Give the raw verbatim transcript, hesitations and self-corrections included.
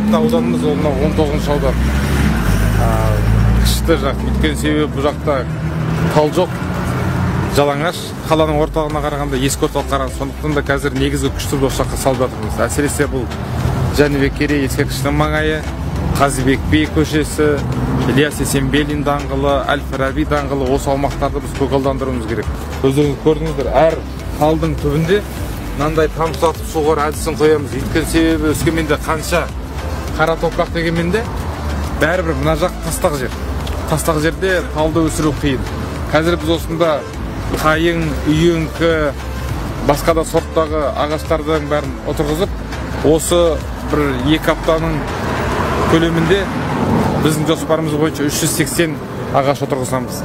міндетті ауданымыз ол мына он тоғызыншы аудан. Қышты жақ, өткен себебі бұл жақта тал жоқ, жалаңаш, қаланың орталығына қарағанда ескі орталық қараған, сондықтан да қазір негізгі күшті бұл жаққа салып жатырмыз. Әсіресе бұл Жәнібек Керей ескерткішінің маңайы, Қазыбек Бей көшесі, Ілияс Есенберлин даңғылы, Әл-Фараби даңғылы, осы аумақтарды біз көгалдандыруымыз керек. Өздеріңіз көрдіңіздер, әр қалдың түбінде мынандай тамсатып суғар әдісін қоямыз. Өйткені себебі Өскеменде қанша қара топырақ дегенменде бәрібір мына жақ тастақ жер. Тастақ жерде талды өсіру қиын. Қазір біз осында қайың, үйеңкі, басқа да сорттағы ағаштардың бәрін отырғызып, осы бір екі аптаның көлемінде біздің жоспарымыз бойынша үш жүз сексен ағаш отырғызамыз.